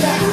Yeah.